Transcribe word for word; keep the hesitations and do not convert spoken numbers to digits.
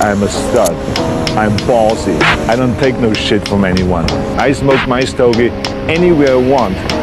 I'm a stud. I'm ballsy. I don't take no shit from anyone. I smoke my stogie anywhere I want.